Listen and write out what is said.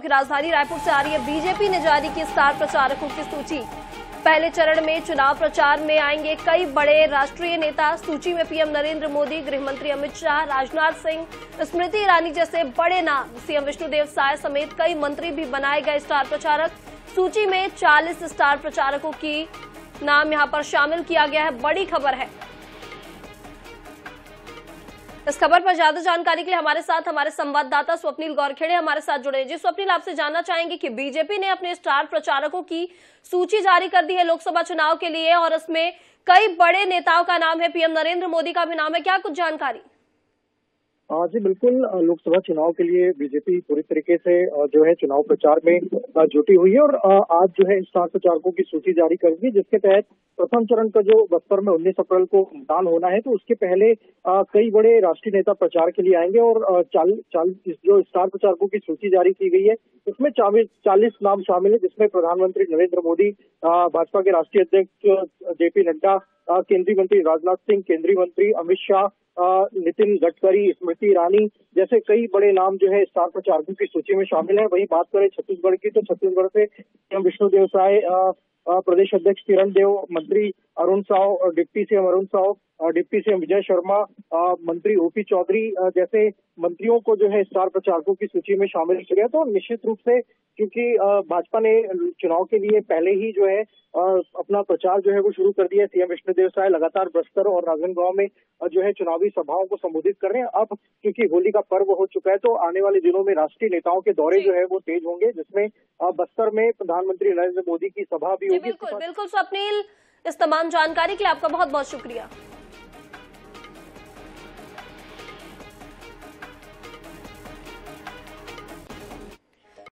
की राजधानी रायपुर से आ रही है। बीजेपी ने जारी की स्टार प्रचारकों की सूची। पहले चरण में चुनाव प्रचार में आएंगे कई बड़े राष्ट्रीय नेता। सूची में पीएम नरेंद्र मोदी, गृह मंत्री अमित शाह, राजनाथ सिंह, स्मृति ईरानी जैसे बड़े नाम। सीएम विष्णुदेव साय समेत कई मंत्री भी बनाए गए स्टार प्रचारक। सूची में 40 स्टार प्रचारकों की नाम यहां पर शामिल किया गया है। बड़ी खबर है। इस खबर पर ज्यादा जानकारी के लिए हमारे साथ हमारे संवाददाता स्वप्निल गौरखेड़े हमारे साथ जुड़े हैं। जी स्वप्निल, आपसे जानना चाहेंगे कि बीजेपी ने अपने स्टार प्रचारकों की सूची जारी कर दी है लोकसभा चुनाव के लिए, और इसमें कई बड़े नेताओं का नाम है, पीएम नरेंद्र मोदी का भी नाम है। क्या कुछ जानकारी? जी बिल्कुल, लोकसभा चुनाव के लिए बीजेपी पूरी तरीके से जो है चुनाव प्रचार में जुटी हुई है और आज जो है स्टार प्रचारकों की सूची जारी कर दी, जिसके तहत प्रथम चरण का जो बस्तर में 19 अप्रैल को मतदान होना है, तो उसके पहले कई बड़े राष्ट्रीय नेता प्रचार के लिए आएंगे। और जो स्टार प्रचारकों की सूची जारी की गई है उसमें 40 नाम शामिल है, जिसमें प्रधानमंत्री नरेंद्र मोदी, भाजपा के राष्ट्रीय अध्यक्ष जेपी नड्डा, केंद्रीय मंत्री राजनाथ सिंह, केंद्रीय मंत्री अमित शाह, नितिन गडकरी, स्मृति ईरानी जैसे कई बड़े नाम जो है स्टार प्रचारकों की सूची में शामिल है। वहीं बात करें छत्तीसगढ़ की, तो छत्तीसगढ़ से सीएम विष्णुदेव साय, प्रदेश अध्यक्ष किरण देव, मंत्री Arun Sao, deputy CM Arun Sao, deputy CM Vijay Sharma, मंत्री ओपी चौधरी जैसे मंत्रियों को जो है स्टार प्रचारकों की सूची में शामिल किया गया। तो निश्चित रूप से क्योंकि भाजपा ने चुनाव के लिए पहले ही जो है अपना प्रचार जो है वो शुरू कर दिया है। सीएम विष्णुदेव साय लगातार बस्तर और राजनांदगांव में जो है चुनावी सभाओं को संबोधित कर रहे हैं। अब क्योंकि होली का पर्व हो चुका है, तो आने वाले दिनों में राष्ट्रीय नेताओं के दौरे जो है वो तेज होंगे, जिसमें बस्तर में प्रधानमंत्री नरेंद्र मोदी की सभा भी होगी। बिल्कुल स्वप्निल, इस तमाम जानकारी के लिए आपका बहुत बहुत शुक्रिया।